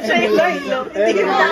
Siya yung Lilo. Hindi yung Lilo.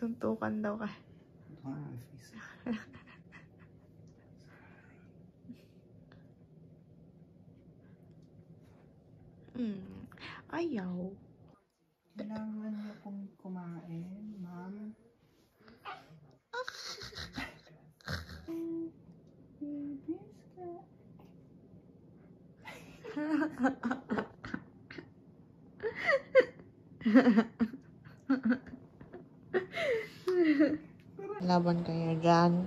Suntukan daw ka. Ayaw. Kailangan niyo pong kumain, ma'am. Laban kayo dyan.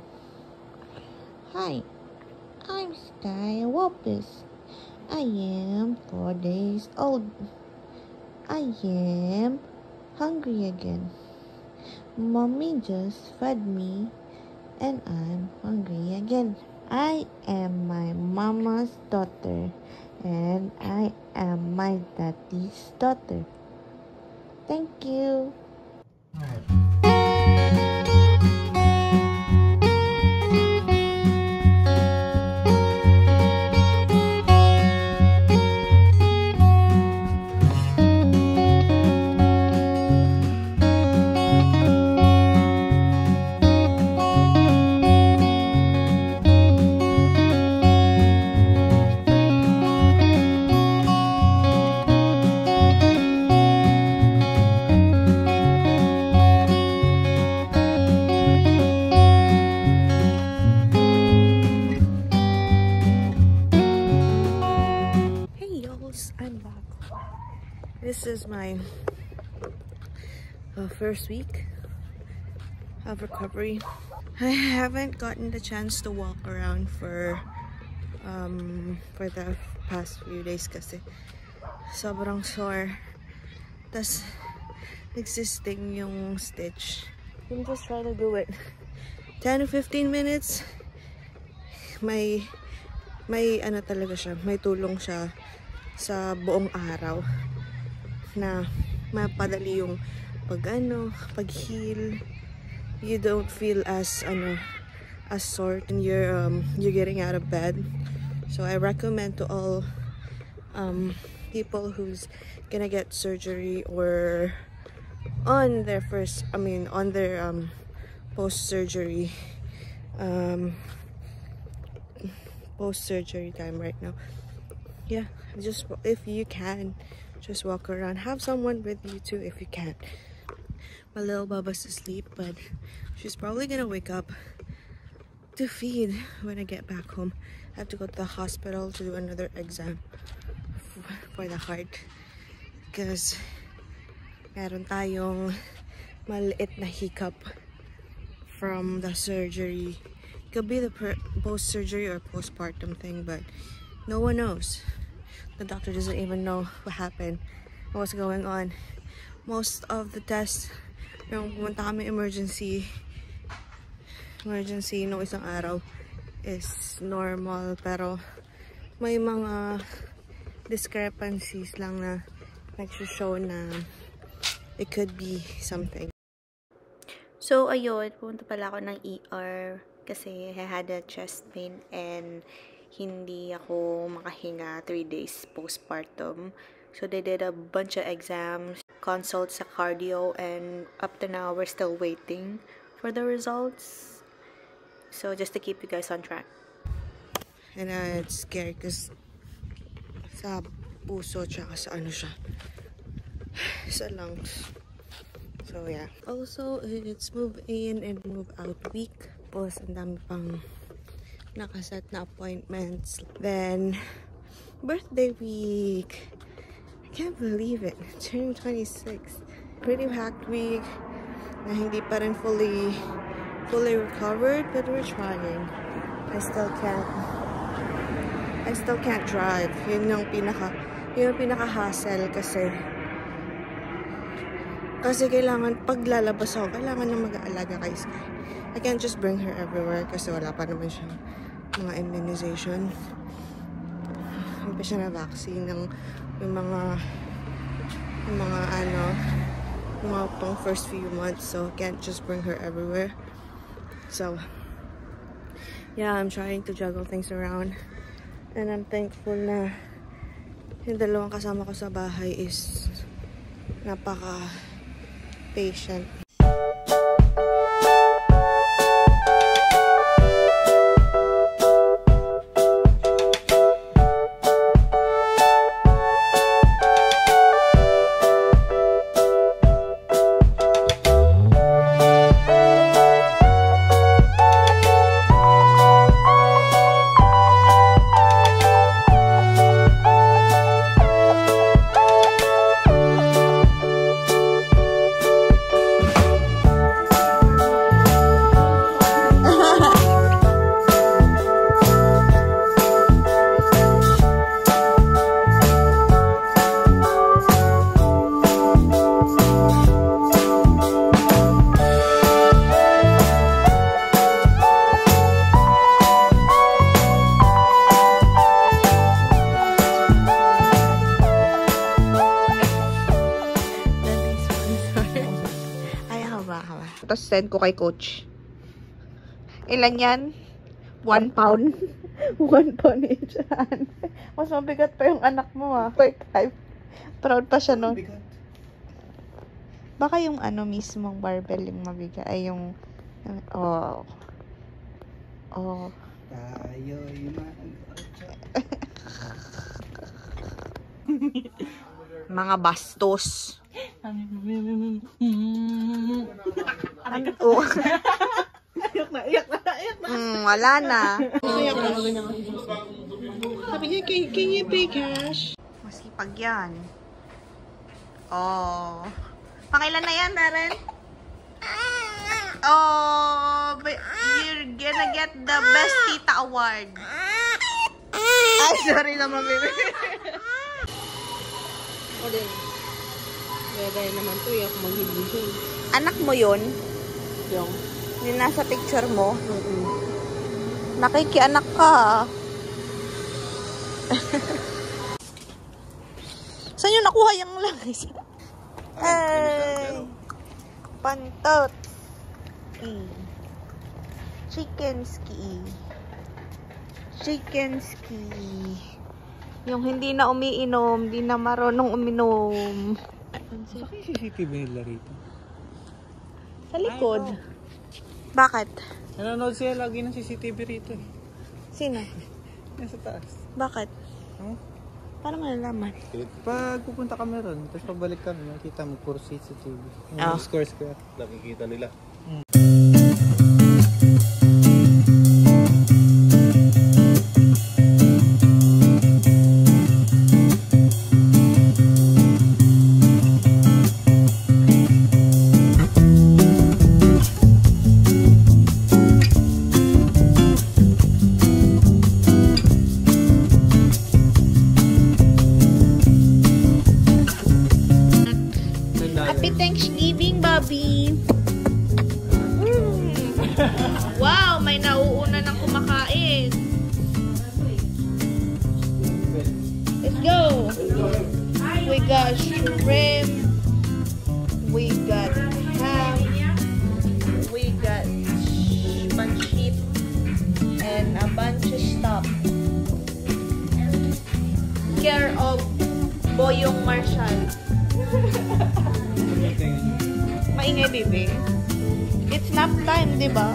Hi, I'm Skye Wapis. I am 4 days old. I am hungry again. Mommy just fed me and I'm hungry again. I am my mama's daughter and I am my daddy's daughter. Thank you. This is my first week of recovery. I haven't gotten the chance to walk around for the past few days kasi sobrang sore. Tas nagsisting yung stitch. I'm just trying to do it. 10 to 15 minutes. May ano talaga siya, may tulong siya sa buong araw. Na mapadali yung pag-heal. You don't feel as sore and you're getting out of bed. So I recommend to all people who's gonna get surgery or on their post-surgery time right now. Yeah, just if you can, just walk around. Have someone with you too if you can. My little baba's asleep, but she's probably gonna wake up to feed when I get back home. I have to go to the hospital to do another exam for the heart. Because meron tayong maliit na hiccup from the surgery. It could be the post-surgery or postpartum thing, but no one knows. The doctor doesn't even know what happened, what's going on. Most of the tests, pumunta kami emergency no isang araw is normal, pero may mga discrepancies lang na nagsishow na it could be something. So ayun, pumunta pala ako ng ER kasi I had a chest pain and hindi ako makahinga 3 days postpartum. So they did a bunch of exams, consults sa cardio, and up to now we're still waiting for the results. So just to keep you guys on track. And it's scary because sa puso tsaka sa ano siya. Sa lungs. So yeah. Also, it's move in and move out week. Tapos, ang dami pang nakaset na appointments. Then, birthday week. I can't believe it. June 26th. Pretty packed week na hindi pa rin fully recovered, but we're trying. I still can't drive. Yun yung pinaka hassle kasi kailangan paglalabas ako, kailangan na mag-aalaga kay Skye. I can't just bring her everywhere kasi wala pa naman siyang mga immunization. Hindi pa siya na vaccine ng yung mga pang first few months, so can't just bring her everywhere. So yeah, I'm trying to juggle things around, and I'm thankful na yung dalawang kasama ko sa bahay is napaka patient. Tapos send ko kay coach. Ilan yan? 1 pound? 1 pound each. Mas mabigat pa yung anak mo, ha. Proud pa siya, no? Baka yung ano mismong barbell yung mabigat. Ay, yung... Oh. Oh. Tayo yung mga bastos. Iyak na. Wala na. Sabi niya, can you pay cash? Masipag yan. Oh. Pakailan na yan, Darren? Oh, but you're gonna get the best tita award. Ay, sorry naman, baby. O din. Bagay naman to, yung maghibigin. Anak mo yun? Yung? Yung nasa picture mo? Mm-mm. Nakikianak ka. Saan yung nakuha yung langis? Ay! Pantot. Chicken ski. Chicken ski. Yung hindi na umiinom, hindi na marunong uminom. Bakit yung CCTV nila rito? Sa likod. Bakit? Nanonood siya lagi ng CCTV rito eh. Sino? Nasa taas. Bakit? Huh? Para malalaman. Pag pupunta kami ron, tapos pabalik kami, makikita mo puro CCTV. Oh. Scores ka. Nakikita nila. Thanksgiving, Bobby. Wow, may nauuna ng kumakain. Let's go. We got shrimp. We got ham. We got pancit and a bunch of stuff. Care of Boyong Marshall. Maingay, baby. It's nap time, diba?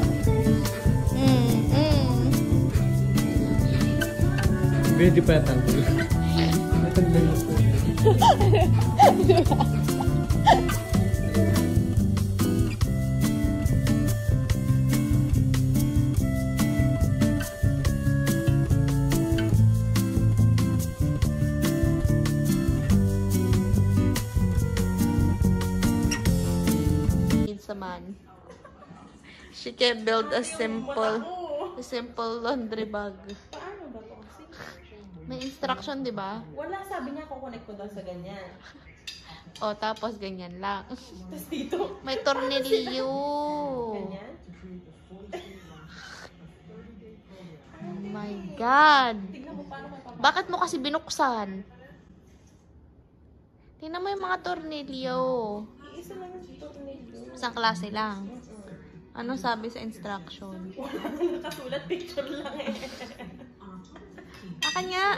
Baby, di pa natanggol. Natanggol na po. Diba? She can build a simple laundry bag. Paano ba to? May instruction, di ba? Wala, sabi niya ako connect ko daw sa ganyan. O, tapos ganyan lang. Tapos dito. May tornilyo. Ganyan? Oh my God! Bakit mo kasi binuksan? Tingnan mo yung mga tornilyo. Isa lang yung tornilyo. Isang klase lang. Ano sabi sa instruction? Wala nakasulat. Picture lang eh. Akin nga!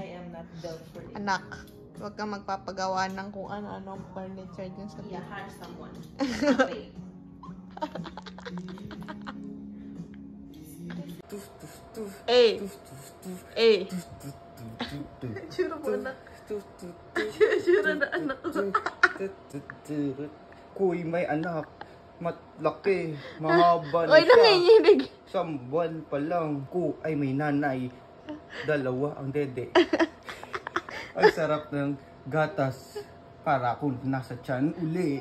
I am not built for it. Anak. Huwag kang magpapagawa ng kung ano-ano furniture dyan sa pita. Yeah, hire someone. Ay! Ay! Sure mo anak. Sure na anak ko. Kuy, may anak. Matlaki. Mahaba na siya. Sambuan pa lang. Kuy, ay may nanay. Dalawa ang dede. Ang sarap ng gatas para kung nasa tiyan uli.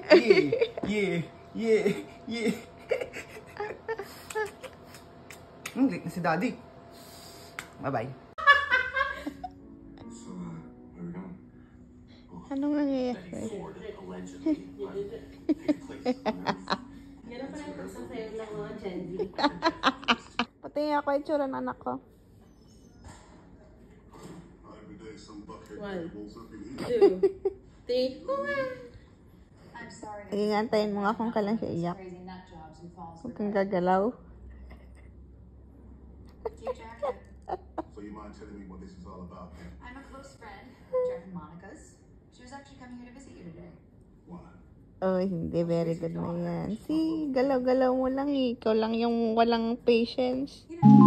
Yeah. Late na si Daddy. Bye-bye. Anong nangyayari? Patingin ako yung tsura ng anak ko. One, two, three, four. Iingantayin mo nga kung kailan siya iyak. Huwag kang gagalaw. So you mind telling me what this is all about? I'm a close friend, Jeff and Monica's. She was actually coming here to visit you today. Why? Oh, hindi. Very good na yan. See, galaw-galaw mo lang eh. Ikaw lang yung walang patience.